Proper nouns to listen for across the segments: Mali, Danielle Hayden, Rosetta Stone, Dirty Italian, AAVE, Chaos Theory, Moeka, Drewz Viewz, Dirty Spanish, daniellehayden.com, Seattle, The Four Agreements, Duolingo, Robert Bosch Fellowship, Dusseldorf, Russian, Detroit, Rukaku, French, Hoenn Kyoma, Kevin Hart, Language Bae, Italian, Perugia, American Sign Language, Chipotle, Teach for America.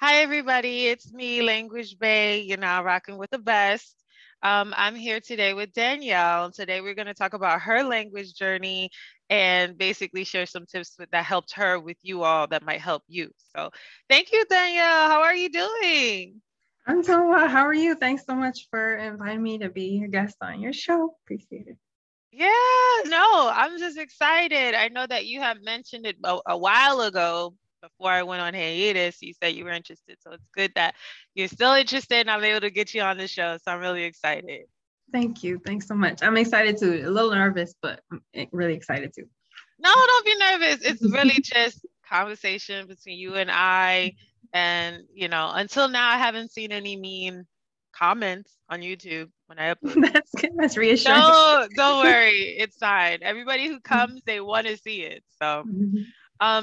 Hi, everybody. It's me, Language Bae. You're now rocking with the best. I'm here today with Danielle. Today, we're going to talk about her language journey and basically share some tips that helped her with you all that might help you. So thank you, Danielle. How are you doing? I'm doing well. How are you? Thanks so much for inviting me to be your guest on your show. Appreciate it. Yeah, no, I'm just excited. I know that you have mentioned it a while ago. Before I went on hiatus, you said you were interested. So it's good that you're still interested and I'm able to get you on the show. So I'm really excited. Thank you. Thanks so much. I'm excited too. A little nervous, but I'm really excited too. No, don't be nervous. It's really just conversation between you and I. And, you know, until now, I haven't seen any mean comments on YouTube when I upload. That's good. That's reassuring. No, don't worry. It's fine. Everybody who comes, they want to see it. So.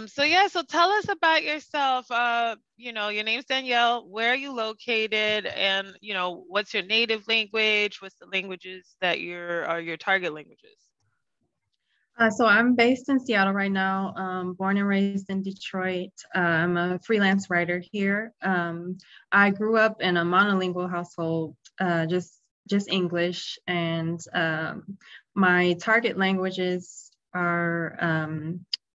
So tell us about yourself. Your name's Danielle, where are you located? And, you know, what's your native language? What's the languages that are your target languages? So I'm based in Seattle right now, born and raised in Detroit. I'm a freelance writer here. I grew up in a monolingual household, just English. And my target languages are...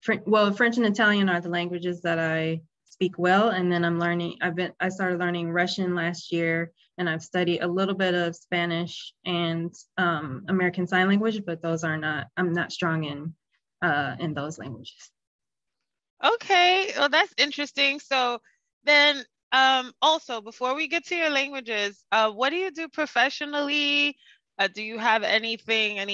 French and Italian are the languages that I speak well, and then I started learning Russian last year, and I've studied a little bit of Spanish and American Sign Language, but those are not, I'm not strong in those languages. Okay, well, that's interesting. So then also, before we get to your languages, what do you do professionally? Do you have any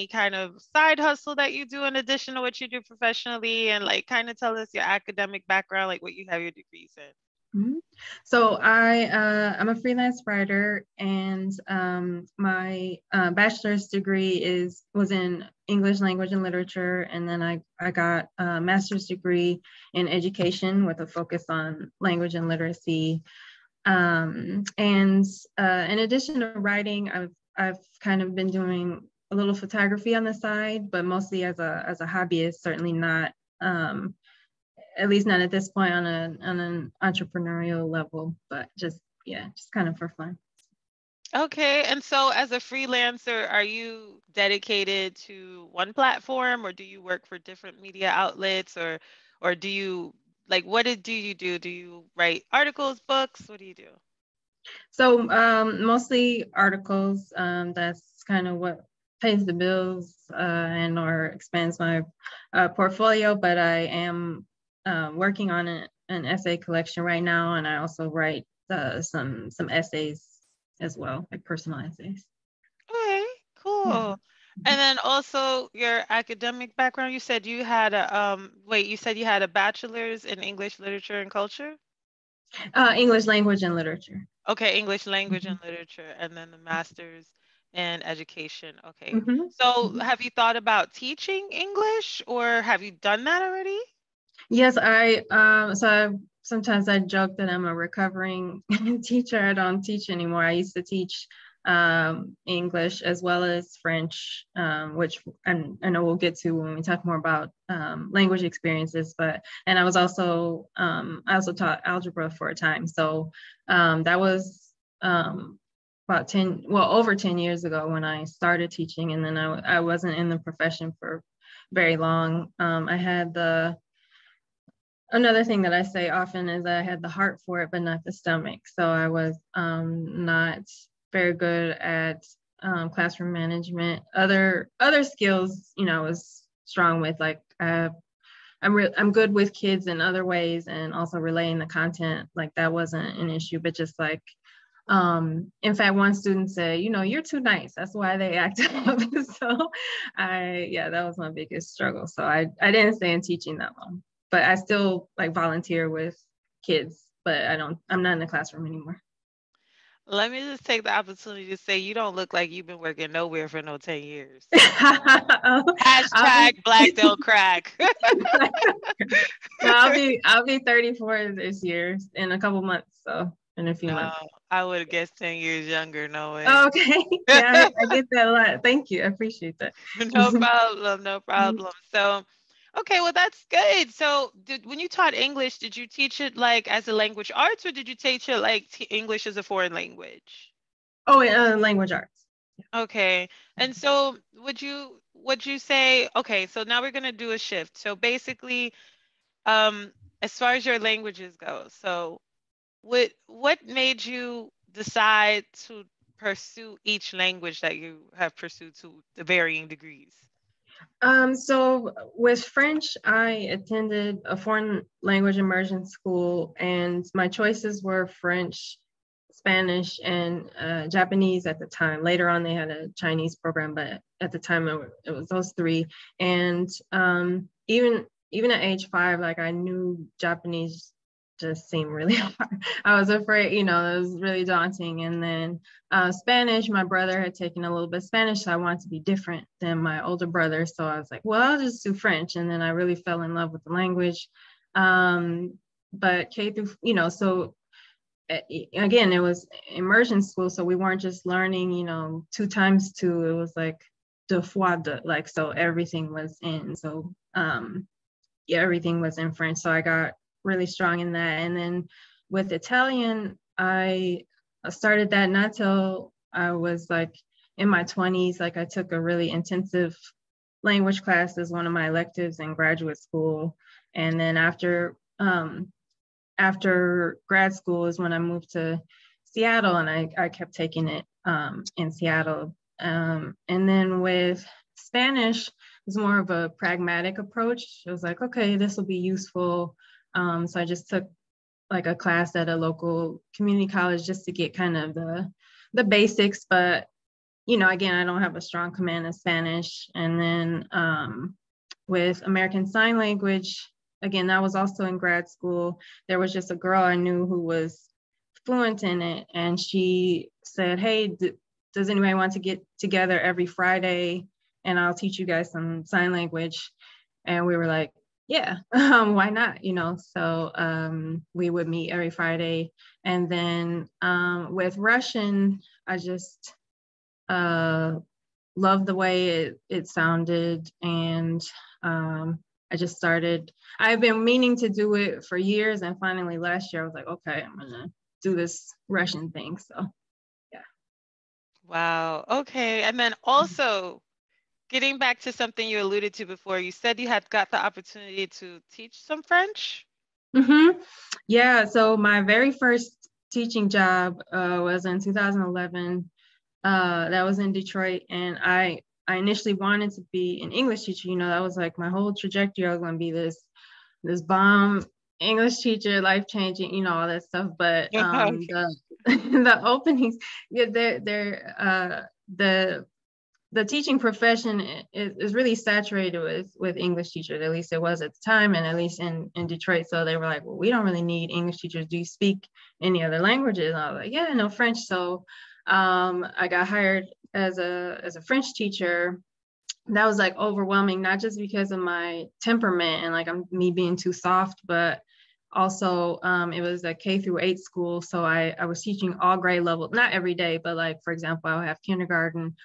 kind of side hustle that you do in addition to what you do professionally? And like, kind of tell us your academic background, like what you have your degrees in. Mm-hmm. So I'm a freelance writer, and my bachelor's degree was in English language and literature. And then I got a master's degree in education with a focus on language and literacy. And in addition to writing, I've kind of been doing a little photography on the side, but mostly as a hobbyist, certainly not, at least not at this point on an entrepreneurial level, but just kind of for fun. Okay. And so as a freelancer, are you dedicated to one platform, or do you work for different media outlets, or do you, like, do you do? Do you write articles, books? What do you do? So mostly articles. That's kind of what pays the bills and/or expands my portfolio. But I am working on an essay collection right now, and I also write some essays as well, like personal essays. Okay, cool. Yeah. And then also your academic background. You said you had a bachelor's in English literature and culture. English language and literature. Okay, English language and literature, and then the master's in education. Okay, so have you thought about teaching English, or have you done that already? Yes, sometimes I joke that I'm a recovering teacher. I don't teach anymore. I used to teach English as well as French, which I know we'll get to when we talk more about language experiences. And I was also I also taught algebra for a time, so that was about over 10 years ago when I started teaching, and then I wasn't in the profession for very long. I had another thing that I say often is that I had the heart for it, but not the stomach. So I was not very good at classroom management. Other skills, you know, I was strong with, like, I'm good with kids in other ways, and also relaying the content, like that wasn't an issue. But just like, in fact, one student said, you know, you're too nice. That's why they act up. So that was my biggest struggle. So I didn't stay in teaching that long, but I still like volunteer with kids, but I'm not in the classroom anymore. Let me just take the opportunity to say you don't look like you've been working nowhere for no 10 years. # Black Don't Crack. I'll be 34 this year in a couple months, so in a few months. I would have guessed 10 years younger, no way. Okay, yeah, I get that a lot. Thank you, I appreciate that. No problem. So Okay, well, that's good. So when you taught English, did you teach it like as a language arts, or did you teach it like English as a foreign language? Oh, language arts. Okay. And so would you say, okay, so now we're going to do a shift. So basically, as far as your languages go, so what made you decide to pursue each language that you have pursued to the varying degrees? So with French, I attended a foreign language immersion school, and my choices were French, Spanish, and Japanese at the time. Later on, they had a Chinese program, but at the time it was those three. And even at age 5, like, I knew Japanese just seemed really hard. I was afraid, it was really daunting. And then Spanish, my brother had taken a little bit of Spanish, so I wanted to be different than my older brother. So I was like, well, I'll just do French. And then I really fell in love with the language. But K through, so again, it was immersion school. So we weren't just learning, 2 times 2, it was like deux fois deux, like, so everything was in. So everything was in French. So I got really strong in that. And then with Italian, I started that not till I was like in my 20s. Like, I took a really intensive language class as one of my electives in graduate school. And then after grad school is when I moved to Seattle, and I kept taking it in Seattle. And then with Spanish, it was more of a pragmatic approach. It was like, okay, this will be useful. So I just took like a class at a local community college just to get kind of the basics. But, again, I don't have a strong command of Spanish. And then with American Sign Language, again, that was also in grad school. There was just a girl I knew who was fluent in it. And she said, hey, does anybody want to get together every Friday? And I'll teach you guys some sign language. And we were like, yeah, why not, So we would meet every Friday. And then with Russian, I just loved the way it sounded. And I just started, I've been meaning to do it for years. And finally last year, I was like, okay, I'm gonna do this Russian thing. So, yeah. Wow, okay, and then also, getting back to something you alluded to before, you said you had got the opportunity to teach some French? Mm-hmm. Yeah, so my very first teaching job was in 2011. That was in Detroit, and I initially wanted to be an English teacher. That was like my whole trajectory. I was going to be this bomb English teacher, life-changing, all that stuff. But the openings, yeah, the teaching profession is really saturated with English teachers, at least it was at the time, and at least in Detroit. So they were like, well, we don't really need English teachers. Do you speak any other languages? And I was like, yeah, no, French. So I got hired as a French teacher. That was like overwhelming, not just because of my temperament and like me being too soft, but also it was a K-8 school. So I was teaching all grade level, not every day, but like, for example, I would have kindergarten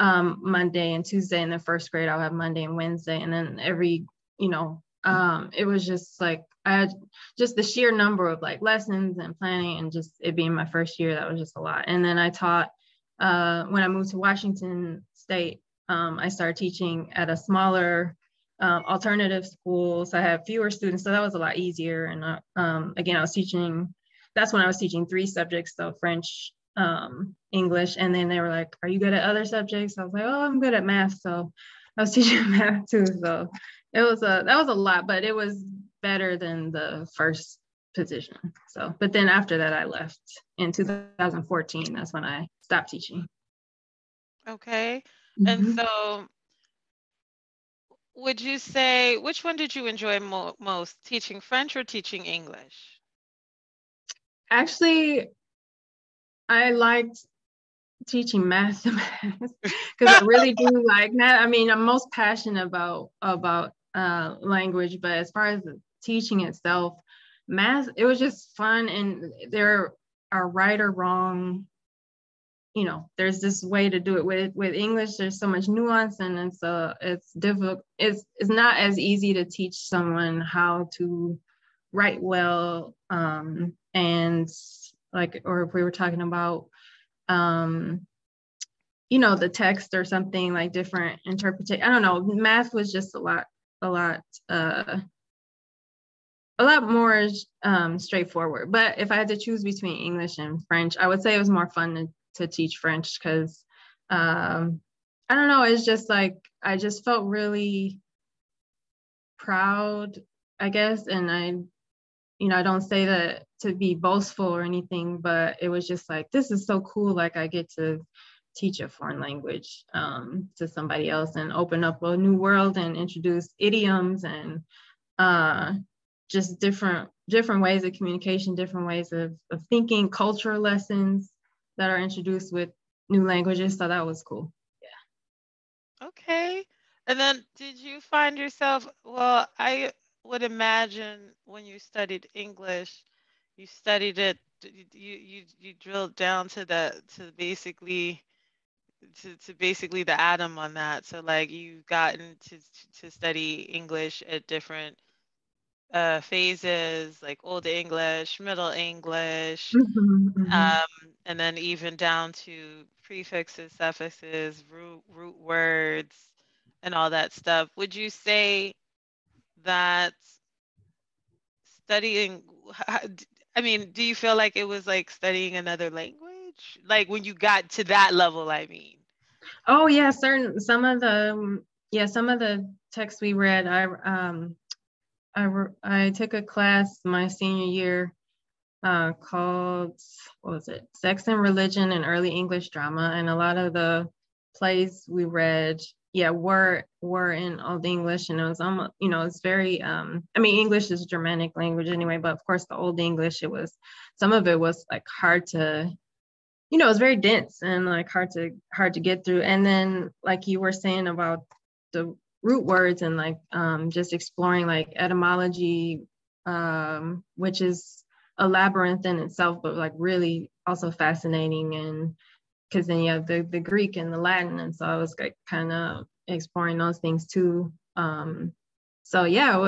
Monday and Tuesday, in the first grade I'll have Monday and Wednesday, and then every it was just like I had just the sheer number of like lessons and planning, and just it being my first year, that was just a lot. And then I taught when I moved to Washington State, I started teaching at a smaller alternative school, so I had fewer students, so that was a lot easier. And again, that's when I was teaching 3 subjects, so French, English, and then they were like, are you good at other subjects? I was like, oh, I'm good at math. So I was teaching math too. So that was a lot, but it was better than the first position. So, but then after that, I left in 2014. That's when I stopped teaching. Okay. Mm-hmm. And so would you say, which one did you enjoy most, teaching French or teaching English? Actually, I liked teaching math because I really do like that. I mean, I'm most passionate about language, but as far as the teaching itself, math, it was just fun. And there are right or wrong, you know, there's this way to do it. With English, there's so much nuance, and it's difficult. It's not as easy to teach someone how to write well, and like, or if we were talking about, you know, the text or something, like different interpretation. I don't know. Math was just a lot more straightforward. But if I had to choose between English and French, I would say it was more fun to teach French, because I don't know, it's just like, I just felt really proud, I guess. And I, you know, I don't say that to be boastful or anything, but it was just like, this is so cool. Like, I get to teach a foreign language to somebody else and open up a new world and introduce idioms and just different ways of communication, different ways of thinking, culture lessons that are introduced with new languages. So that was cool. Yeah. Okay. And then did you find yourself, well, I would imagine when you studied English, you studied it, you drilled down to the, to basically the atom on that. So like you've gotten to study English at different phases, like Old English, Middle English, and then even down to prefixes, suffixes, root words, and all that stuff. Would you say that studying, I mean, do you feel like it was like studying another language? Like when you got to that level, I mean. Oh yeah, some of the texts we read, I took a class my senior year called, what was it? Sex and Religion and Early English Drama. And a lot of the plays we read, yeah, were in Old English. And it was almost, you know, it's very, I mean, English is a Germanic language anyway, but of course the Old English, it was, some of it was like hard to, you know, it was very dense and like hard to get through. And then like you were saying about the root words and like just exploring like etymology, which is a labyrinth in itself, but like really also fascinating. And because then you have the Greek and the Latin, and so I was like kind of exploring those things too. So yeah, it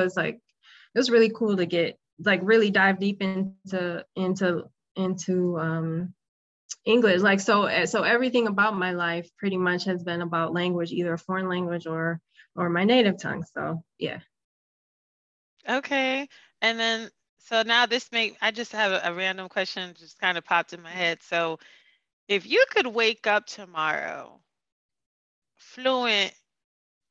was really cool to get like really dive deep into English. Like so everything about my life pretty much has been about language, either a foreign language or my native tongue. So yeah. Okay. And then, so now I just have a random question just kind of popped in my head. So if you could wake up tomorrow fluent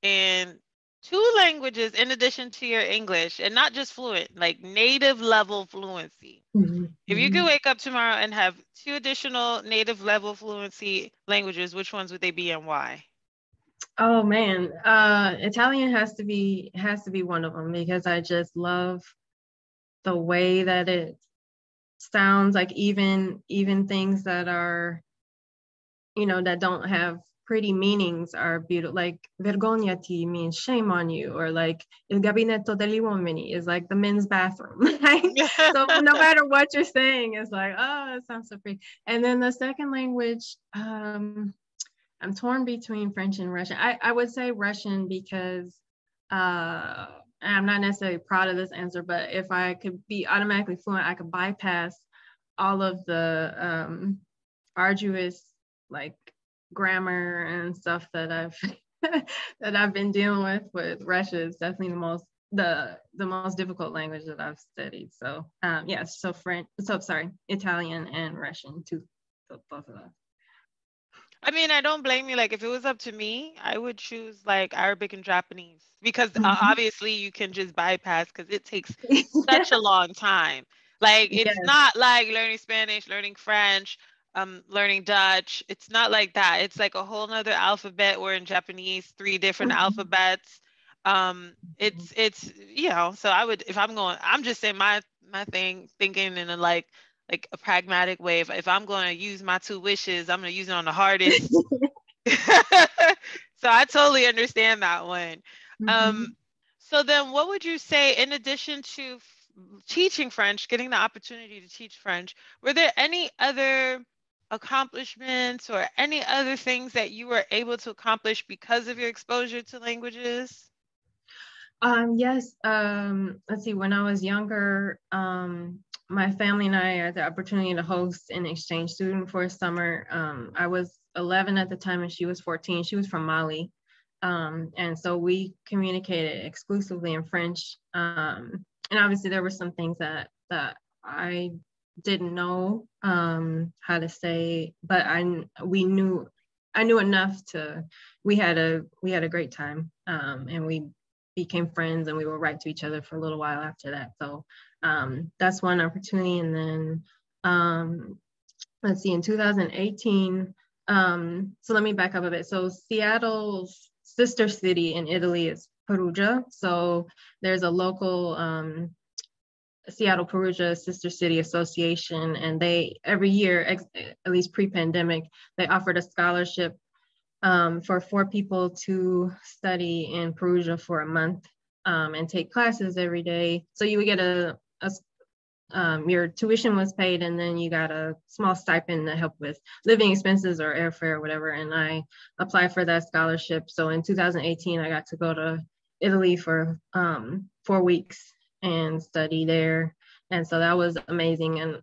in two languages in addition to your English, and not just fluent, like native level fluency. Mm-hmm. If you could wake up tomorrow and have two additional native level fluency languages, which ones would they be and why? Oh man, Italian has to be one of them, because I just love the way that it sounds. Like even things that are, you know, that don't have pretty meanings are beautiful. Like vergognati means shame on you, or like il gabinetto degli uomini is like the men's bathroom. So no matter what you're saying, it's like, oh, it sounds so pretty. And then the second language, I'm torn between French and Russian. I would say Russian, because I'm not necessarily proud of this answer, but if I could be automatically fluent, I could bypass all of the arduous like grammar and stuff that I've that I've been dealing with Russia. It's definitely the most difficult language that I've studied. So Italian and Russian too. So both of them. I mean, I don't blame you. Like, if it was up to me, I would choose like Arabic and Japanese, because obviously you can just bypass, because it takes such a long time. Like, it's not like learning Spanish, learning French, learning Dutch. It's not like that. It's like a whole nother alphabet. We're in Japanese, 3 different alphabets. It's you know. So I would, if I'm going, I'm just saying my thing, thinking in a like a pragmatic way. If I'm going to use my 2 wishes, I'm going to use it on the hardest. So I totally understand that one. So then what would you say, in addition to teaching French, getting the opportunity to teach French, were there any other accomplishments or any other things that you were able to accomplish because of your exposure to languages? Yes. Let's see. When I was younger, my family and I had the opportunity to host an exchange student for a summer. I was 11 at the time and she was 14. She was from Mali. And so we communicated exclusively in French. And obviously there were some things that I didn't know how to say, but I knew enough to, we had a great time, and we became friends and we would write to each other for a little while after that. So that's one opportunity. And then let's see, in 2018, so let me back up a bit. So Seattle's sister city in Italy is Perugia. So there's a local Seattle Perugia Sister City Association, and they every year, at least pre-pandemic, they offered a scholarship for 4 people to study in Perugia for a month and take classes every day. So you would get your tuition was paid, and then you got a small stipend to help with living expenses or airfare or whatever. And I applied for that scholarship. So in 2018, I got to go to Italy for 4 weeks and study there. And so that was amazing. And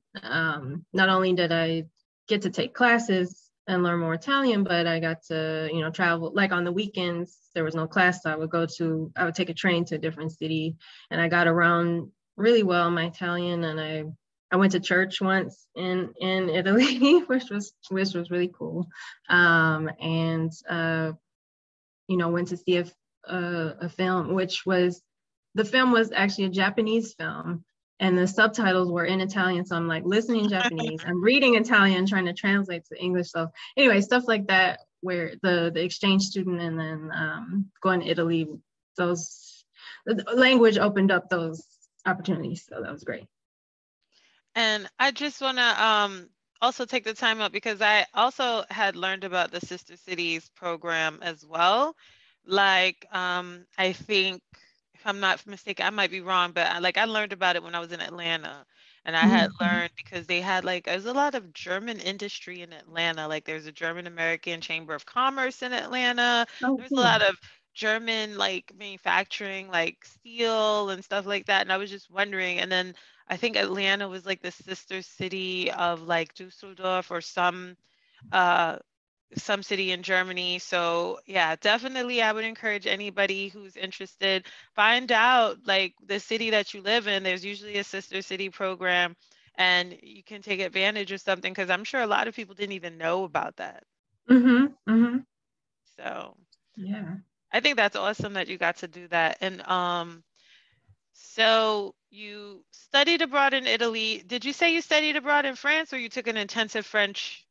not only did I get to take classes and learn more Italian, but I got to, travel. Like on the weekends, there was no class, so I would take a train to a different city, and I got around really well my Italian. And I went to church once in Italy, which was really cool. Went to see a film, the film was actually a Japanese film, and the subtitles were in Italian. So I'm like listening Japanese, I'm reading Italian, trying to translate to English. So anyway, stuff like that, where the exchange student and then going to Italy, the language opened up those opportunities. So that was great. And I just want to also take the time out because I also had learned about the Sister Cities program as well. Like I think, I'm not mistaken, I might be wrong, but I learned about it when I was in Atlanta, and I had learned because they had there's a lot of German industry in Atlanta. Like there's a German American Chamber of Commerce in Atlanta. Okay. There's a lot of German manufacturing, steel and stuff like that. And I was just wondering, and then I think Atlanta was the sister city of Dusseldorf or some city in Germany. So yeah, definitely I would encourage anybody who's interested, find out the city that you live in. There's usually a sister city program and you can take advantage of something, because I'm sure a lot of people didn't even know about that. Mm-hmm, mm-hmm. So yeah, I think that's awesome that you got to do that. And so you studied abroad in Italy. Did you say you studied abroad in France, or you took an intensive French?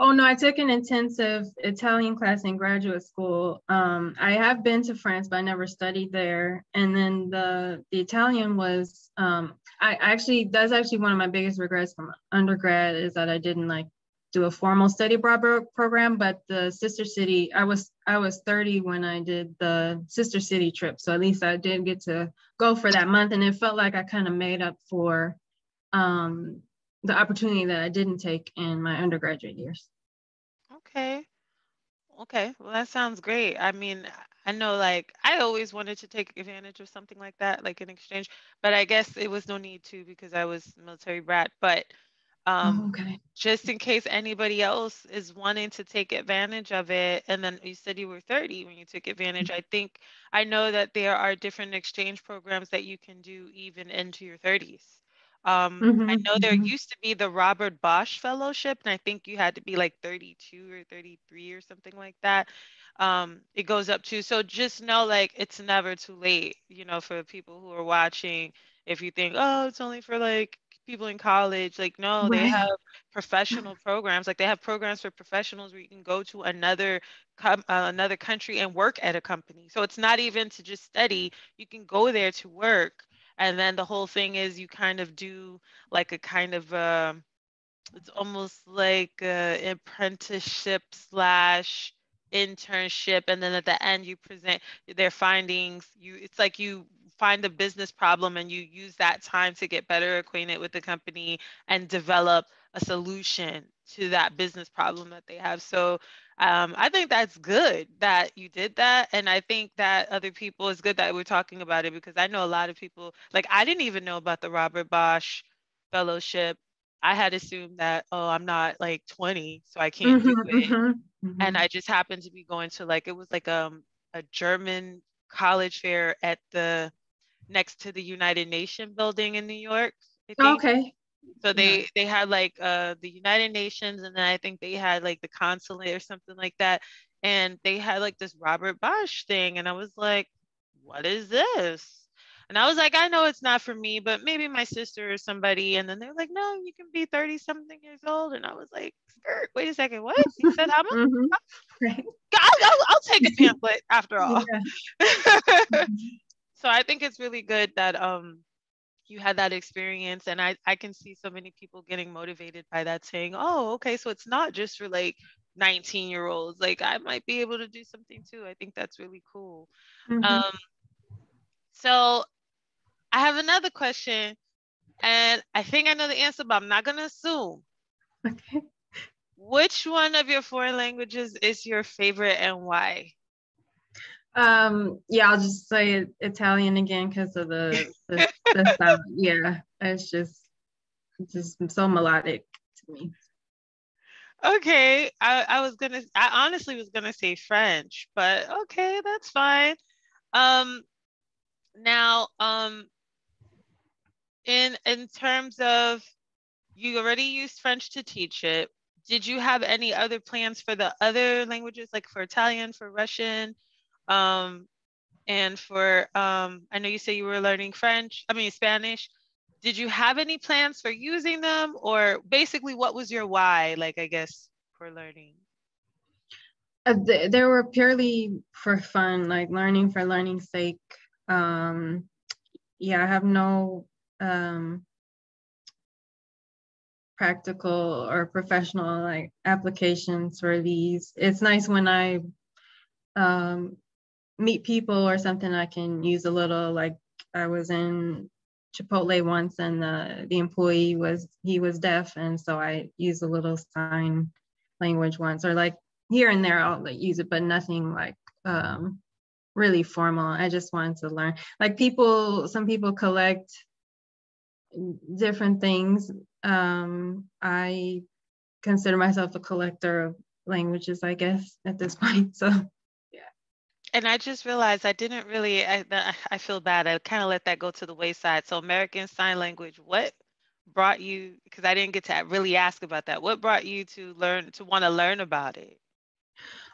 Oh, no, I took an intensive Italian class in graduate school. I have been to France, but I never studied there. And then the Italian was, that's actually one of my biggest regrets from undergrad, is that I didn't do a formal study abroad program. But the sister city, I was 30 when I did the sister city trip. So at least I did get to go for that month. And it felt like I kind of made up for the opportunity that I didn't take in my undergraduate years. Okay. Well, that sounds great. I mean, I know I always wanted to take advantage of something like that, an exchange, but I guess it was no need to because I was a military brat. But just in case anybody else is wanting to take advantage of it. And then you said you were 30 when you took advantage. Mm-hmm. I know that there are different exchange programs that you can do even into your 30s. I know there used to be the Robert Bosch Fellowship, and I think you had to be 32 or 33 or something like that. It goes up to, so just know it's never too late, for people who are watching. If you think, oh, it's only for people in college, no, they have professional programs. They have programs for professionals where you can go to another country and work at a company. So it's not even to just study, you can go there to work. And then the whole thing is you kind of do it's almost an apprenticeship / internship. And then at the end you present their findings. It's you find a business problem and you use that time to get better acquainted with the company and develop a solution to that business problem that they have. So I think that's good that you did that. And I think that other people, it's good that we're talking about it, because I know a lot of people, like, I didn't even know about the Robert Bosch Fellowship. I had assumed that, oh, I'm not like 20, so I can't do it. And I just happened to be going to, like, it was like a German college fair at the, next to the United Nations building in New York, I think. Okay. So they had like the United Nations, and then I think they had like the consulate or something like that. And they had like this Robert Bosch thing. And I was like, what is this? And I was like, I know it's not for me, but maybe my sister or somebody. And then they're like, no, you can be 30 something years old. And I was like, wait a second, what? He said, how much? I'll take a pamphlet after all. So I think it's really good that you had that experience, and I can see so many people getting motivated by that, saying, oh, okay, so it's not just for like 19-year-olds, like I might be able to do something too. I think that's really cool. So I have another question, and I think I know the answer, but I'm not gonna assume. Okay. Which one of your foreign languages is your favorite, and why? Yeah, I'll just say Italian again because of the sound. Yeah, it's just so melodic to me. Okay, I honestly was gonna say French, but okay, that's fine. Now, in terms of, you already used French to teach it. Did you have any other plans for the other languages, like for Italian, for Russian? And for, I know you say you were learning Spanish. Did you have any plans for using them, or basically what was your why, like, I guess, for learning? They were purely for fun, like learning for learning's sake. I have no practical or professional like applications for these. It's nice when I meet people or something, I can use a little. Like, I was in Chipotle once, and the employee was deaf, and so I used a little sign language once, or like here and there I'll like use it, but nothing like really formal. I just wanted to learn. Like, some people collect different things. I consider myself a collector of languages, I guess, at this point, so. And I just realized I didn't really, I feel bad. I kind of let that go to the wayside. So American Sign Language, what brought you, because I didn't get to really ask about that. What brought you to want to learn about it?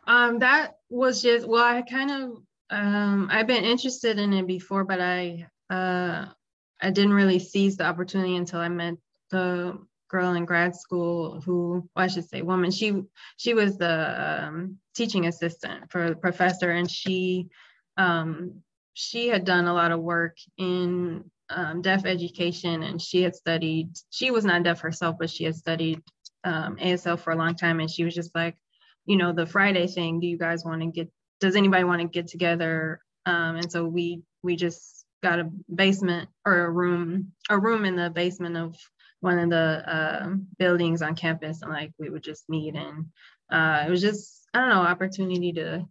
That was just, well, I kind of, I've been interested in it before, but I didn't really seize the opportunity until I met the girl in grad school who, well, I should say woman, she was the teaching assistant for the professor, and she had done a lot of work in deaf education, and she was not deaf herself, but she had studied ASL for a long time, and she was just like, the Friday thing, does anybody want to get together? And so we just got a basement, or a room in the basement of one of the buildings on campus, and like we would just meet, and it was just, I don't know, opportunity to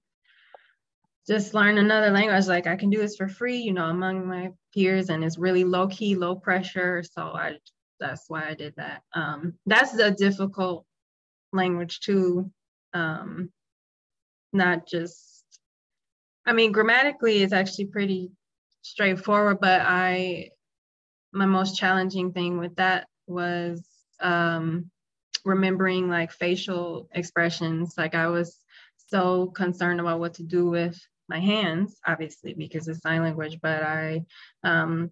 just learn another language. Like, I can do this for free, among my peers, and it's really low key, low pressure. So that's why I did that. That's a difficult language too. Not just, grammatically it's actually pretty straightforward, but my most challenging thing with that was remembering like facial expressions. Like, I was so concerned about what to do with my hands, obviously, because it's sign language, but I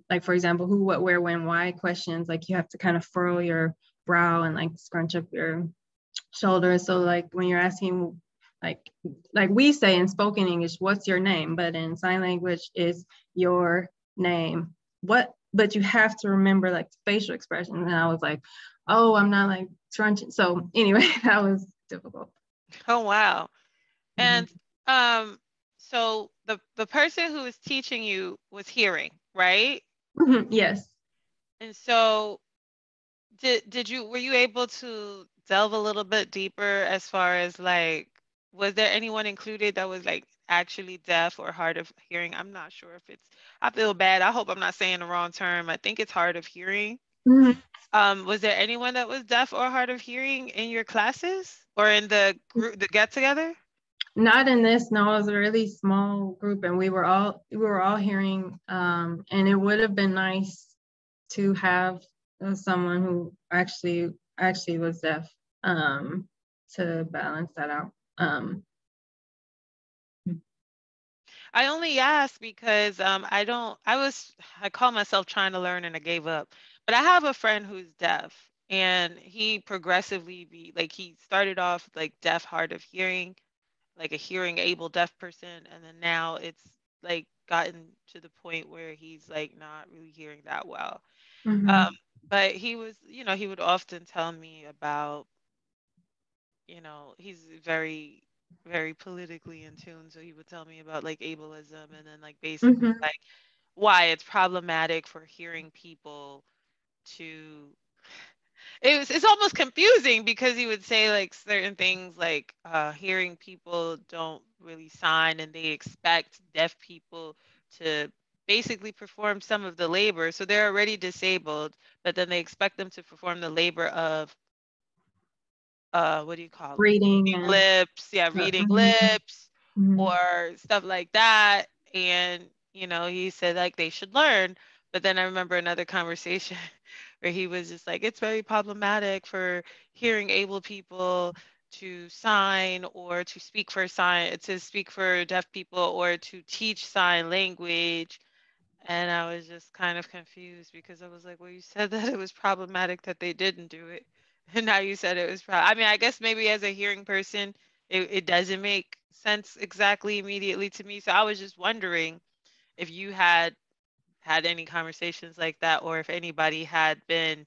like, for example, who, what, where, when, why questions, like you have to kind of furrow your brow and like scrunch up your shoulders. So like when you're asking, like we say in spoken English, what's your name? But in sign language, is your name what? But you have to remember like facial expressions. And I was like, oh, I'm not like scrunching. So anyway, that was difficult. Oh, wow. And so the person who was teaching you was hearing, right? Yes. And so were you able to delve a little bit deeper as far as like, was there anyone included that was like actually deaf or hard of hearing? I'm not sure if it's, I feel bad. I hope I'm not saying the wrong term. I think it's hard of hearing. Mm-hmm. Was there anyone that was deaf or hard of hearing in your classes or in the group, the get together? Not in this, no, it was a really small group and we were all hearing, and it would have been nice to have someone who actually was deaf to balance that out. I only asked because I call myself trying to learn and I gave up, but I have a friend who's deaf and he he started off like deaf, hard of hearing, like a hearing able deaf person. And then now it's like gotten to the point where he's like not really hearing that well. Mm-hmm. But he was, he would often tell me about, he's very, very politically in tune. So he would tell me about like ableism and then like basically mm-hmm. like why it's problematic for hearing people to, it's almost confusing because he would say like certain things like hearing people don't really sign and they expect deaf people to basically perform some of the labor. So they're already disabled, but then they expect them to perform the labor of reading lips, reading mm-hmm. lips mm-hmm. or stuff like that. And he said like they should learn. But then I remember another conversation where he was just like, it's very problematic for hearing able people to sign or to speak for deaf people or to teach sign language. And I was just kind of confused because I was like, well, you said that it was problematic that they didn't do it. And now you said it was I guess maybe as a hearing person, it doesn't make sense exactly immediately to me. So I was just wondering if you had any conversations like that or if anybody had been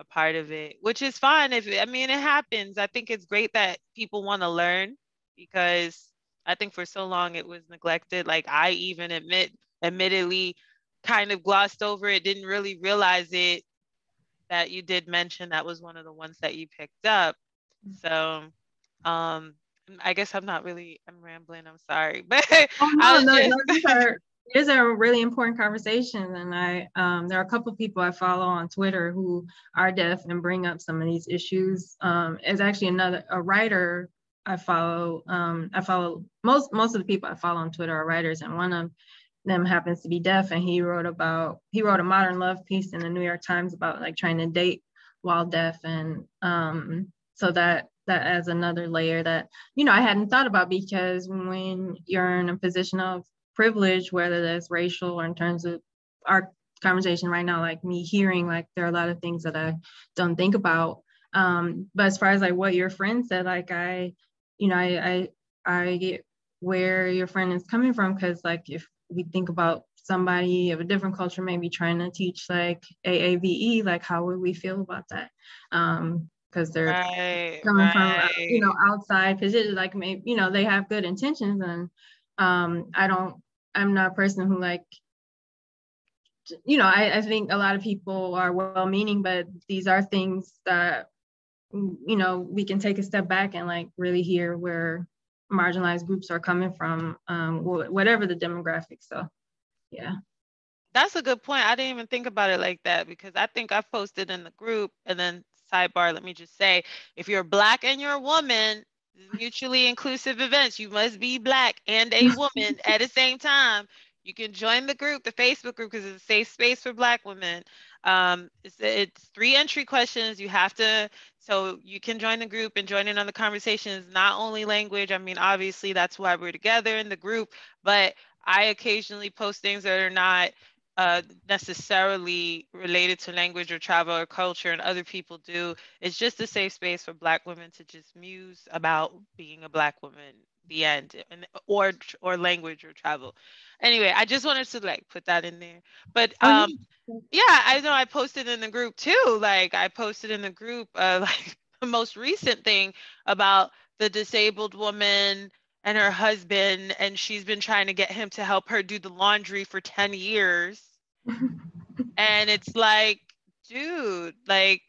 a part of it, which is fine. It happens. I think it's great that people want to learn because I think for so long it was neglected. Like I even admittedly kind of glossed over it, didn't really realize it, that you did mention that was one of the ones that you picked up. So I guess I'm rambling, I'm sorry. But it is a really important conversation. And there are a couple of people I follow on Twitter who are deaf and bring up some of these issues. It's actually a writer I follow. Most of the people I follow on Twitter are writers, and one of them happens to be deaf, and he wrote a modern love piece in the New York Times about like trying to date while deaf, and so that adds another layer that I hadn't thought about, because when you're in a position of privilege, whether that's racial or in terms of our conversation right now, like me hearing, like there are a lot of things that I don't think about, but as far as like what your friend said, like I get where your friend is coming from, because like if we think about somebody of a different culture maybe trying to teach like AAVE, like how would we feel about that? Because they're coming from outside positions, like maybe they have good intentions, and I'm not a person who like I think a lot of people are well-meaning, but these are things that we can take a step back and like really hear where marginalized groups are coming from, whatever the demographic. So yeah, that's a good point. I didn't even think about it like that, because I think I posted in the group, and then sidebar, let me just say, if you're Black and you're a woman, mutually inclusive events, you must be Black and a woman at the same time. You can join the group, the Facebook group, because it's a safe space for Black women. It's 3 entry questions. So you can join the group and join in on the conversations, not only language. Obviously that's why we're together in the group, but I occasionally post things that are not necessarily related to language or travel or culture, and other people do. It's just a safe space for Black women to just muse about being a Black woman, the end, or language or travel. Anyway, I just wanted to like put that in there. But I know I posted in the group too. Like I posted in the group like the most recent thing about the disabled woman and her husband, and she's been trying to get him to help her do the laundry for 10 years. And it's like, dude, like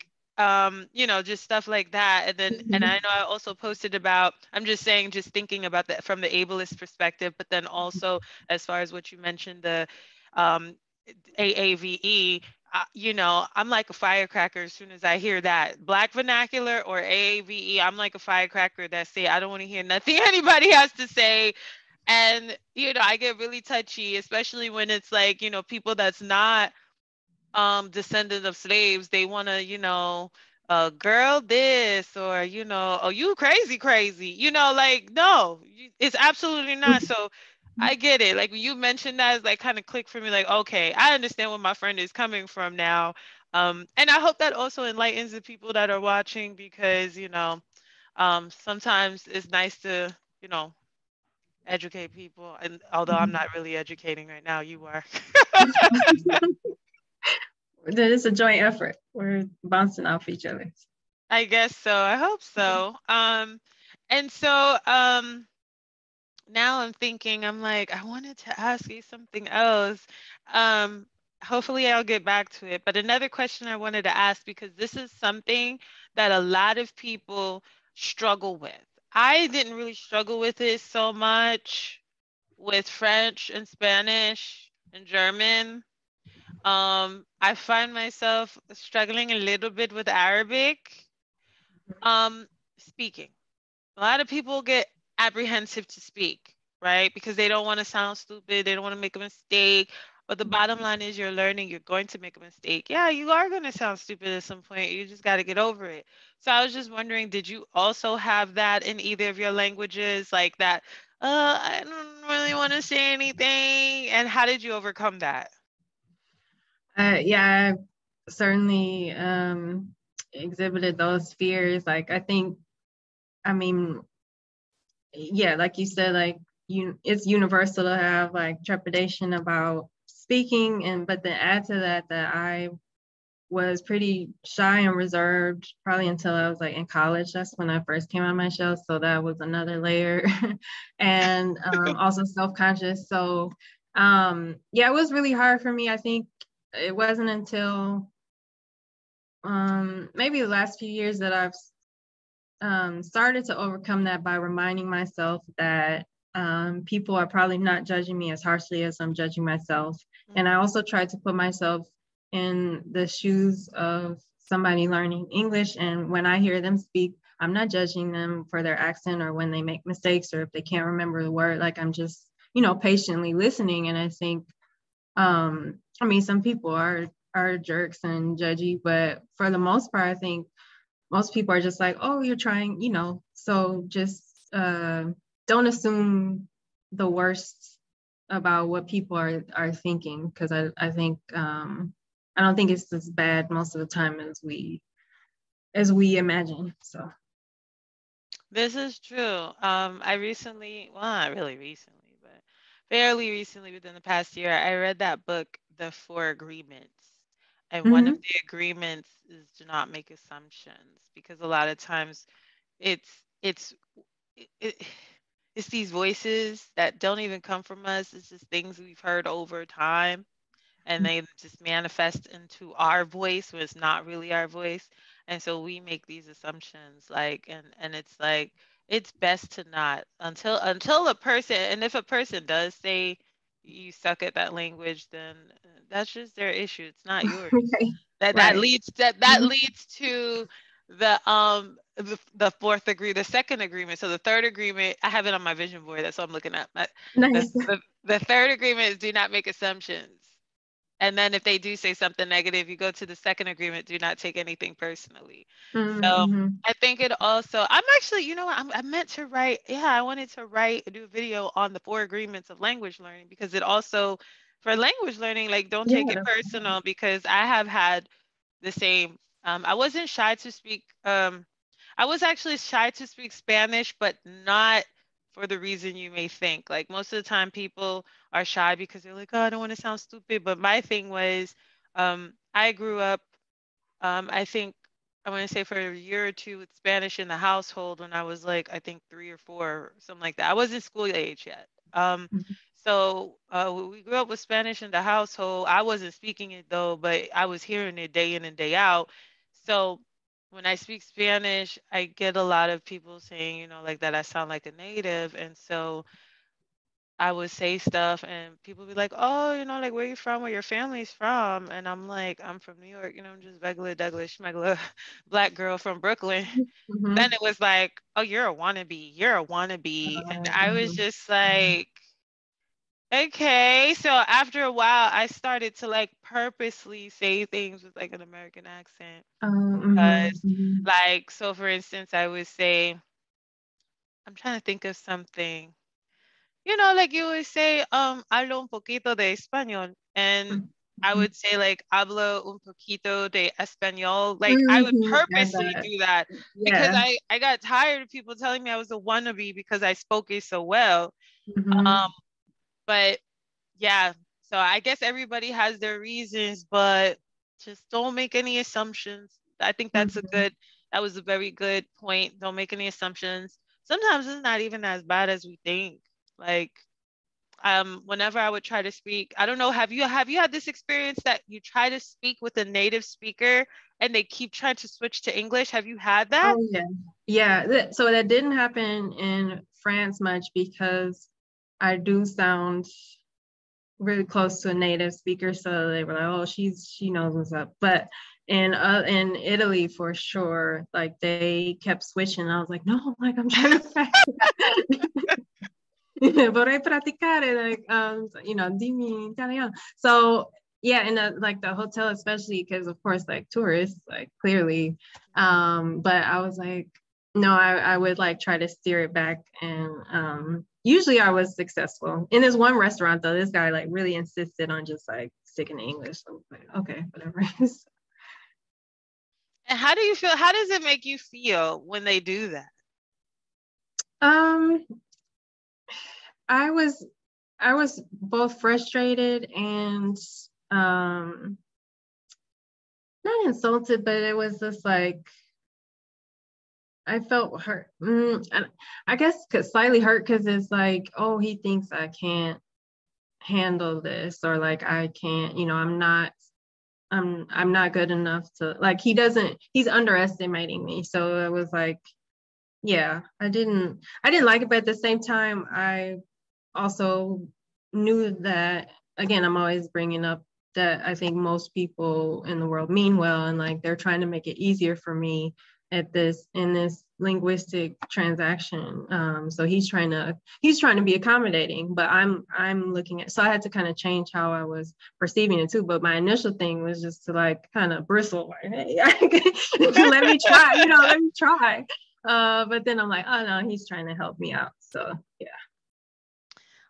you know, just stuff like that. And then, and I know I also posted about, I'm just saying, just thinking about that from the ableist perspective, but then also as far as what you mentioned, the AAVE, you know, I'm like a firecracker as soon as I hear that. Black vernacular or AAVE, I'm like a firecracker that say, I don't want to hear nothing anybody has to say. And, you know, I get really touchy, especially when it's like, you know, people that's not descendant of slaves, they want to, you know, girl this, or, you know, oh, you crazy, you know, like, no, it's absolutely not. So I get it. Like when you mentioned that, it's like kind of clicked for me, like, okay, I understand where my friend is coming from now. And I hope that also enlightens the people that are watching, because, you know, sometimes it's nice to, you know, educate people. And although I'm not really educating right now, you are. That is a joint effort. We're bouncing off each other. I guess so. I hope so. And so now I'm thinking, I'm like, I wanted to ask you something else. Hopefully I'll get back to it. But another question I wanted to ask, because this is something that a lot of people struggle with. I didn't really struggle with it so much with French and Spanish and German. I find myself struggling a little bit with Arabic speaking. A lot of people get apprehensive to speak, right? Because they don't want to sound stupid. They don't want to make a mistake. But the bottom line is you're learning, you're going to make a mistake. Yeah, you are going to sound stupid at some point. You just got to get over it. So I was just wondering, did you also have that in either of your languages, like that, I don't really want to say anything? And how did you overcome that? Yeah, I certainly exhibited those fears. Like, I think, I mean, yeah, like you said, like, it's universal to have like trepidation about speaking, but then add to that I was pretty shy and reserved probably until I was like in college. That's when I first came out of my shell, so that was another layer. And also self-conscious. So yeah, it was really hard for me. I think it wasn't until maybe the last few years that I've started to overcome that by reminding myself that people are probably not judging me as harshly as I'm judging myself. And I also tried to put myself in the shoes of somebody learning English. And when I hear them speak, I'm not judging them for their accent or when they make mistakes or if they can't remember the word. Like, I'm just, you know, patiently listening. And I think, I mean, some people are jerks and judgy, but for the most part, I think most people are just like, oh, you're trying, you know, so just, don't assume the worst about what people are thinking, because I think I don't think it's as bad most of the time as we imagine. So this is troo. I recently, well, not really recently, but fairly recently, within the past year, I read that book, The Four Agreements. And one of the agreements is to not make assumptions, because a lot of times it's these voices that don't even come from us. It's just things we've heard over time, and they just manifest into our voice when it's not really our voice. And so we make these assumptions, like, and it's like, it's best to not, until a person, and if a person does say you suck at that language, then that's just their issue. It's not yours. Okay. That leads to the fourth agreement, the second agreement. So the third agreement, I have it on my vision board. That's what I'm looking at. Nice. The third agreement is do not make assumptions. And then if they do say something negative, you go to the second agreement, do not take anything personally. So I think it also, I'm actually, you know what, I meant to write, I wanted to do a video on the four agreements of language learning, because it also, for language learning, like, don't take it personal, because I have had the same. I wasn't shy to speak. I was actually shy to speak Spanish, but not for the reason you may think. Like, most of the time people are shy because they're like, oh, I don't want to sound stupid. But my thing was, I grew up, I think, I want to say for a year or two with Spanish in the household when I was like, I think 3 or 4, or something like that. I wasn't school age yet. So we grew up with Spanish in the household. I wasn't speaking it though, but I was hearing it day in and day out. So when I speak Spanish, I get a lot of people saying, you know, like that I sound like a native. And so I would say stuff and people would be like, oh, you know, like, where are you from, where your family's from? And I'm like, I'm from New York, you know, I'm just regular Douglas schmegler Black girl from Brooklyn. Mm-hmm. Then it was like, oh, you're a wannabe, you're a wannabe. And I was just like, okay. So after a while, I started to like purposely say things with like an American accent. Because like, so for instance, I would say, I'm trying to think of something, you know, like you would say, hablo un poquito de español. And I would say like, hablo un poquito de español. Like I would purposely do that because I got tired of people telling me I was a wannabe because I spoke it so well. But yeah, so I guess everybody has their reasons, but just don't make any assumptions. I think that's that was a very good point. Don't make any assumptions. Sometimes it's not even as bad as we think. Like, whenever I would try to speak, I don't know, have you had this experience that you try to speak with a native speaker and they keep trying to switch to English? Have you had that? Oh, yeah. So that didn't happen in France much because I do sound really close to a native speaker, so they were like, "Oh, she knows what's up." But in Italy, for sure, like they kept switching. I was like, "No, like I'm trying to." Vorrei praticare, like you know, dimmi Italian. So yeah, in like the hotel, especially because of course, like tourists, like clearly. But I was like, no, I would like try to steer it back and. Usually I was successful. In this one restaurant though, this guy like really insisted on just like sticking to English. So I was like, okay, whatever. And how do you feel, how does it make you feel when they do that? I was both frustrated and not insulted, but it was just like, I felt hurt. I guess slightly hurt because it's like, oh, he thinks I can't handle this, or like I can't, you know, I'm not good enough to like. He's underestimating me. So it was like, yeah, I didn't like it, but at the same time, I also knew that again. I'm always bringing up that I think most people in the world mean well, and like they're trying to make it easier for me. In this linguistic transaction, so he's trying to be accommodating, but I'm looking at. So I had to kind of change how I was perceiving it too. But my initial thing was just to like kind of bristle, like, hey, let me try, you know, let me try. But then I'm like, oh no, he's trying to help me out. So yeah.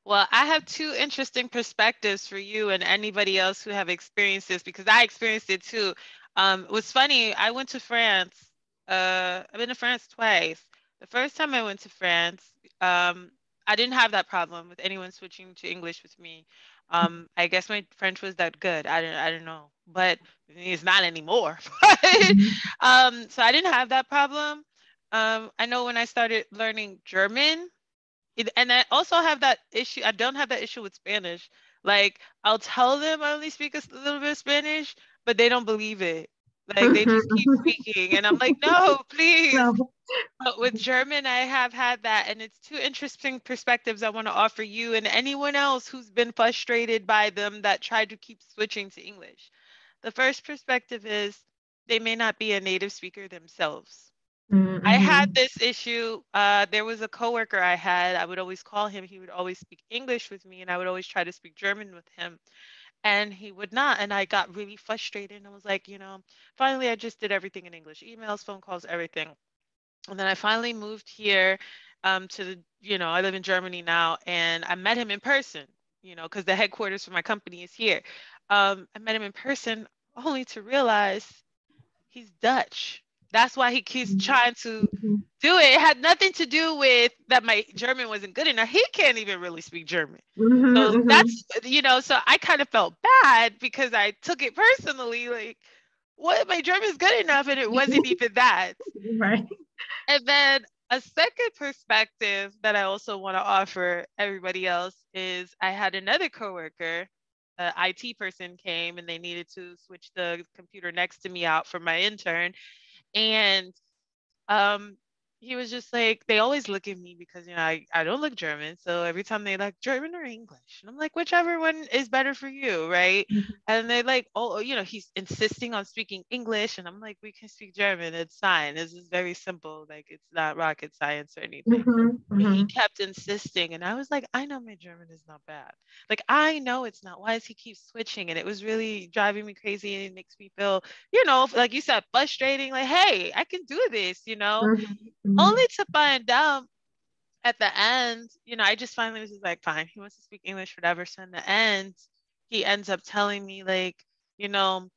Well, I have two interesting perspectives for you and anybody else who have experienced this because I experienced it too. It was funny. I went to France. I've been to France twice. The first time I went to France, I didn't have that problem with anyone switching to English with me. I guess my French was that good. I don't know, but it's not anymore. So I didn't have that problem. I know when I started learning German, and I also have that issue. I don't have that issue with Spanish. Like I'll tell them I only speak a little bit of Spanish, but they don't believe it. Like they just keep speaking and I'm like, no, please. No. But with German, I have had that. And it's two interesting perspectives I want to offer you and anyone else who's been frustrated by them that tried to keep switching to English. The first perspective is they may not be a native speaker themselves. Mm-hmm. I had this issue. There was a coworker I had. I would always call him. He would always speak English with me and I would always try to speak German with him. And he would not. And I got really frustrated. And I was like, you know, finally, I just did everything in English, emails, phone calls, everything. And then I finally moved here I live in Germany now. And I met him in person, you know, because the headquarters for my company is here. I met him in person only to realize he's Dutch. That's why he keeps trying to do it. It had nothing to do with that my German wasn't good enough. He can't even really speak German. Mm-hmm, so that's, you know, so I kind of felt bad because I took it personally. Like, what, my German's good enough? And it wasn't even that. Right. And then a second perspective that I also want to offer everybody else is I had another coworker. An IT person came and they needed to switch the computer next to me out for my intern. And he was just like, they always look at me because, you know, I don't look German. So every time they like German or English, and I'm like, whichever one is better for you, right? Mm-hmm. And they like, oh, you know, he's insisting on speaking English. And I'm like, we can speak German. It's fine. This is very simple. Like, it's not rocket science or anything. Mm-hmm. Mm-hmm. He kept insisting. And I was like, I know my German is not bad. Like, I know it's not. Why does he keep switching? And it was really driving me crazy. And it makes me feel, you know, like you said, frustrating. Like, hey, I can do this, you know? Mm-hmm. Only to find out at the end, you know, I just finally was just like, fine, he wants to speak English, whatever. So in the end, he ends up telling me like, you know,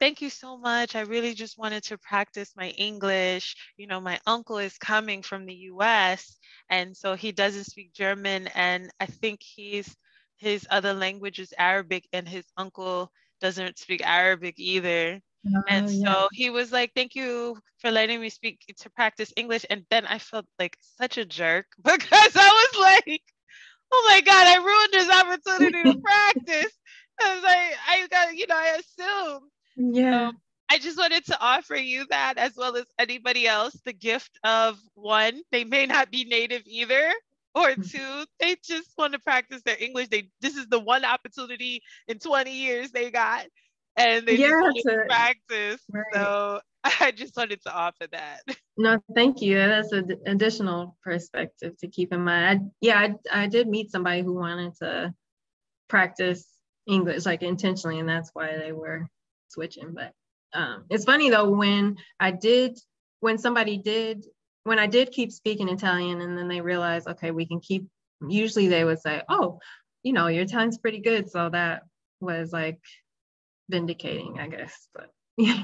thank you so much. I really just wanted to practice my English. You know, my uncle is coming from the US, and so he doesn't speak German. And I think his other language is Arabic, and his uncle doesn't speak Arabic either. And so he was like, thank you for letting me speak to practice English. And then I felt like such a jerk because I was like, oh my God, I ruined this opportunity to practice. I was like, I got, you know, I assume. Yeah. I just wanted to offer you that, as well as anybody else, the gift of one, they may not be native either. Or two, they just want to practice their English. This is the one opportunity in 20 years they got. And they just to practice. Right. So I just wanted to offer that. No, thank you. That's an additional perspective to keep in mind. I did meet somebody who wanted to practice English, like, intentionally, and that's why they were switching. But it's funny though, when I did keep speaking Italian, and then they realized, okay, we can keep, usually they would say, oh, you know, your Italian's pretty good. So that was like vindicating, I guess. But yeah,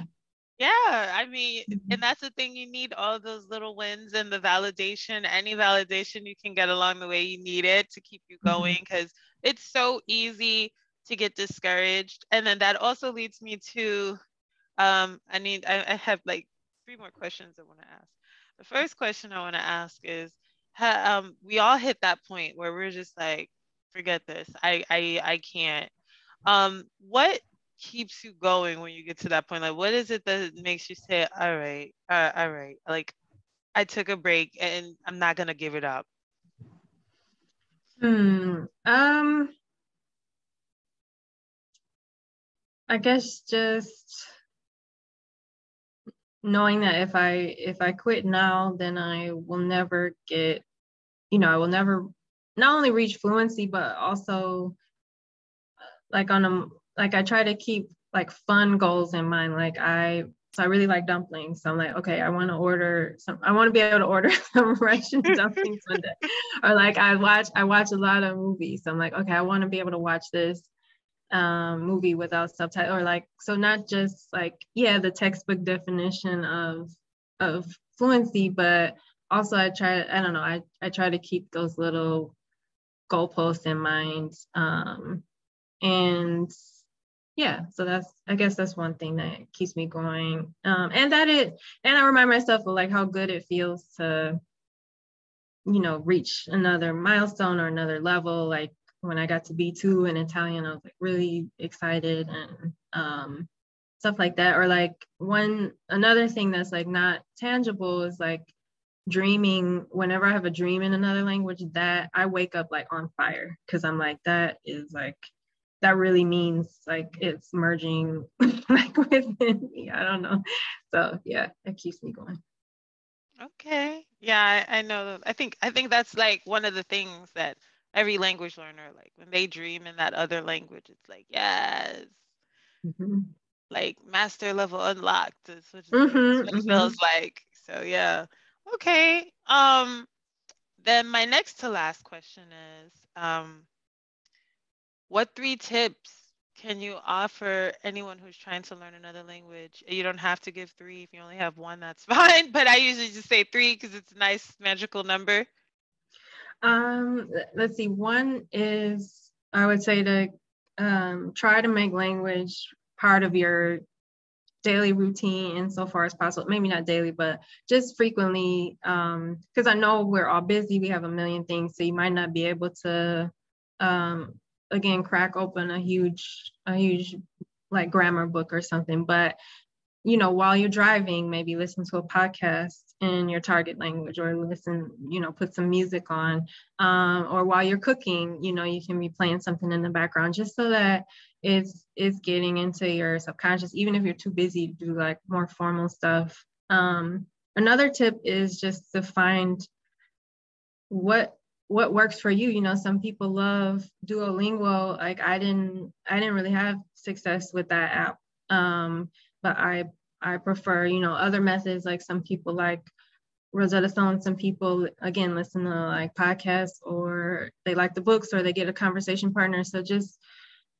I mean, and that's the thing, you need all those little wins and the validation, any validation you can get along the way, you need it to keep you going, because it's so easy to get discouraged. And then that also leads me to I have like 3 more questions I want to ask. The first question I want to ask is, we all hit that point where we're just like, forget this, I can't. What keeps you going when you get to that point? Like, what is it that makes you say, all right, like, I took a break and I'm not gonna give it up? I guess just knowing that if I quit now, then I will never get, you know, I will never not only reach fluency, but also like like I try to keep like fun goals in mind. Like I really like dumplings. So I'm like, okay, I want to be able to order some Russian dumplings one day. Or like I watch a lot of movies. So I'm like, okay, I want to be able to watch this movie without subtitles, or like, so not just like, yeah, the textbook definition of fluency, but also I try to keep those little goalposts in mind. And yeah, so that's one thing that keeps me going. And I remind myself of like how good it feels to, you know, reach another milestone or another level. Like when I got to B2 in Italian, I was like really excited and stuff like that. Or like another thing that's like not tangible is like dreaming. Whenever I have a dream in another language, that I wake up like on fire, because I'm like, that is like, that really means like it's merging like within me. I don't know. So yeah, it keeps me going. Okay. Yeah, I know. I think that's like one of the things that every language learner, like when they dream in that other language, it's like, yes, like master level unlocked is what it feels like. So yeah. Okay. Then my next to last question is, what 3 tips can you offer anyone who's trying to learn another language? You don't have to give 3. If you only have 1, that's fine. But I usually just say 3 because it's a nice magical number. Let's see. 1 is, I would say to try to make language part of your daily routine insofar as possible. Maybe not daily, but just frequently. Because I know we're all busy. We have a million things. So you might not be able to again, crack open a huge like grammar book or something, but you know, while you're driving, maybe listen to a podcast in your target language, or listen, you know, put some music on, or while you're cooking, you know, you can be playing something in the background, just so that it's getting into your subconscious, even if you're too busy to do like more formal stuff. Another tip is just to find what works for you. You know, some people love Duolingo. Like I didn't really have success with that app, but I prefer, you know, other methods. Like some people like Rosetta Stone, some people, again, listen to like podcasts, or they like the books, or they get a conversation partner. So just,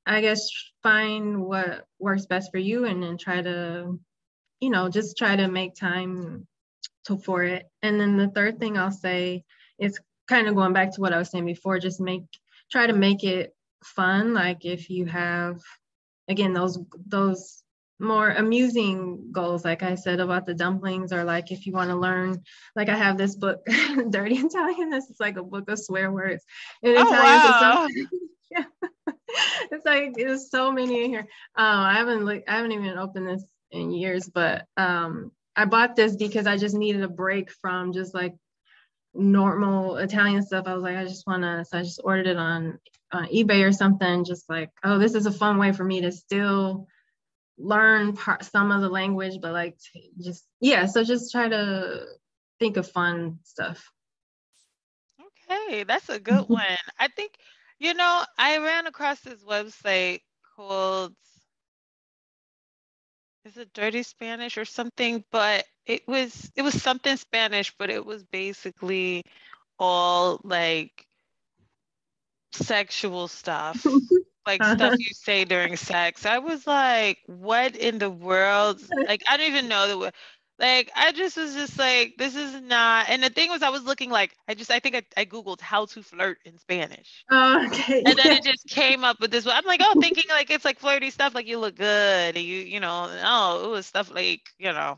I guess, find what works best for you, and then try to, you know, just try to make time for it. And then the third thing I'll say is kind of going back to what I was saying before, just try to make it fun. Like if you have, again, those more amusing goals, like I said about the dumplings, or like if you want to learn, like I have this book, Dirty Italian. This is like a book of swear words in Italian. Wow. Yeah. It's like there's so many in here. I haven't even opened this in years, but I bought this because I just needed a break from just like normal Italian stuff. I was like, so I just ordered it on eBay or something, just like, oh, this is a fun way for me to still learn some of the language, but like so just try to think of fun stuff. Okay, that's a good one. I think, you know, I ran across this website called, is it Dirty Spanish or something? But it was something Spanish, but it was basically all like sexual stuff. Like stuff you say during sex. I was like, what in the world? Like, I don't even know the word. Like, I just was just like, this is not. And the thing was, I was looking like, I think I Googled how to flirt in Spanish. Oh, okay. And then it just came up with this one. I'm like, oh, thinking like, it's like flirty stuff. Like you look good. And you know, oh, it was stuff like, you know.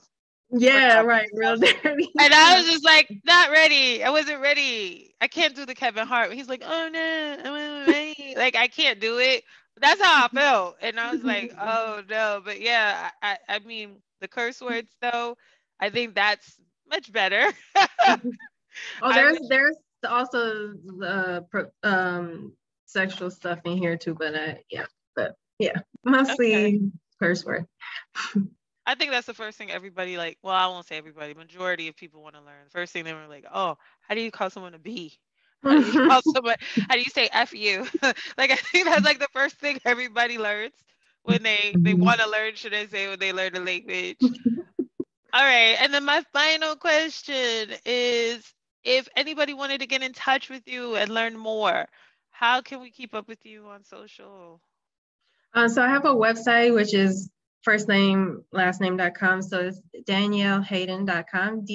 Yeah, right. Real dirty. And I was just like, not ready. I wasn't ready. I can't do the Kevin Hart. He's like, oh no, I wasn't ready. Like I can't do it. That's how I felt. And I was like, oh no. But yeah, I mean the curse words though, I think that's much better. Oh, there's also the sexual stuff in here too, but mostly curse word. I think that's the first thing everybody like, well, I won't say everybody, majority of people want to learn. First thing they were like, oh, how do you call someone a B? How do you call someone, how do you say F you? Like, I think that's like the first thing everybody learns when they want to learn, should I say, when they learn a language. All right. And then my final question is, if anybody wanted to get in touch with you and learn more, how can we keep up with you on social? So I have a website, which is firstnamelastname.com. So it's daniellehayden.com,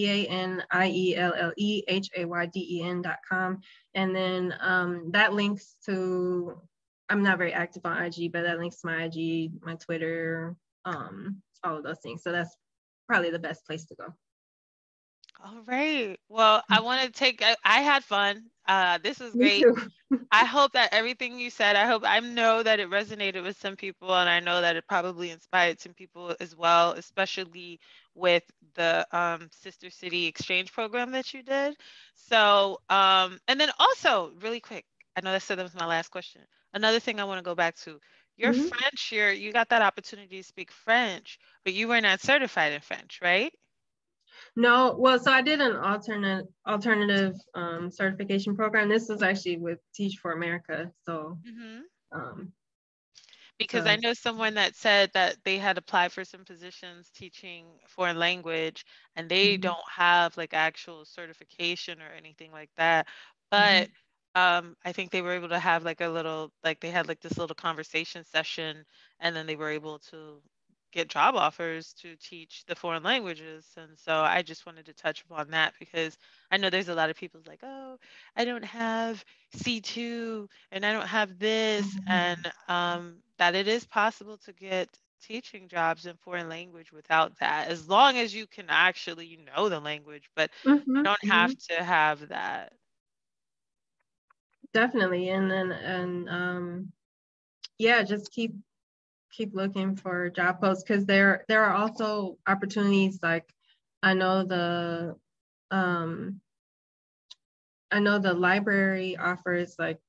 daniellehayden.com. And then that links to, I'm not very active on IG, but that links to my IG, my Twitter, all of those things. So that's probably the best place to go. All right. Well, I want to I had fun. This was great. I hope that everything you said, I know that it resonated with some people, and I know that it probably inspired some people as well, especially with the Sister City Exchange program that you did. So, and then also really quick, I know that was my last question. Another thing I want to go back to, your French, you got that opportunity to speak French, but you were not certified in French, right? No, well, so I did an alternative certification program. This was actually with Teach for America. So, because I know someone that said that they had applied for some positions teaching foreign language, and they don't have like actual certification or anything like that. But I think they were able to have like a little, like they had like this little conversation session, and then they were able to get job offers to teach the foreign languages. And so I just wanted to touch upon that, because I know there's a lot of people like, oh, I don't have C2 and I don't have this, and that it is possible to get teaching jobs in foreign language without that, as long as you can actually, you know, the language, but you don't have to have that. Definitely. And then, just keep keep looking for job posts, because there are also opportunities. Like I know the library offers like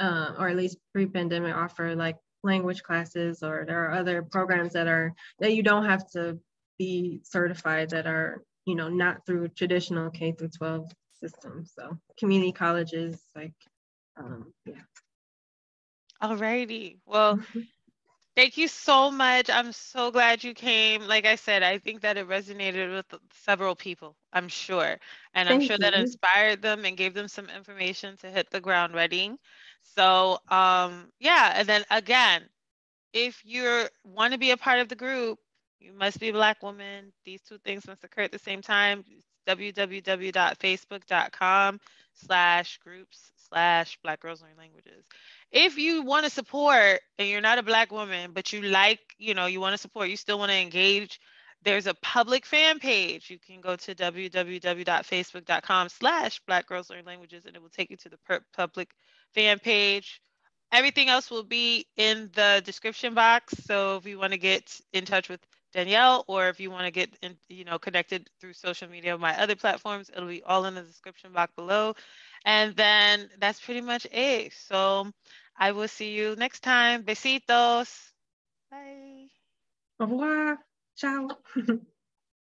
or at least pre-pandemic offer like language classes, or there are other programs that you don't have to be certified, that are, you know, not through traditional K through 12 systems. So community colleges, like, yeah. Alrighty, well, thank you so much. I'm so glad you came. Like I said, I think that it resonated with several people, I'm sure. And I'm sure that inspired them and gave them some information to hit the ground running. So yeah, and then again, if you want to be a part of the group, you must be a Black woman. These two things must occur at the same time. www.facebook.com/groups/Black Girls Learn Languages. If you want to support and you're not a Black woman, but you like, you know, you want to support, you still want to engage, there's a public fan page. You can go to www.facebook.com/Black Girls Learn Languages, and it will take you to the public fan page. Everything else will be in the description box. So if you want to get in touch with Danielle, or if you want to get in, you know, connected through social media, my other platforms, it'll be all in the description box below. And then that's pretty much it. So I will see you next time. Besitos. Bye. Au revoir. Ciao.